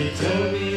eternity.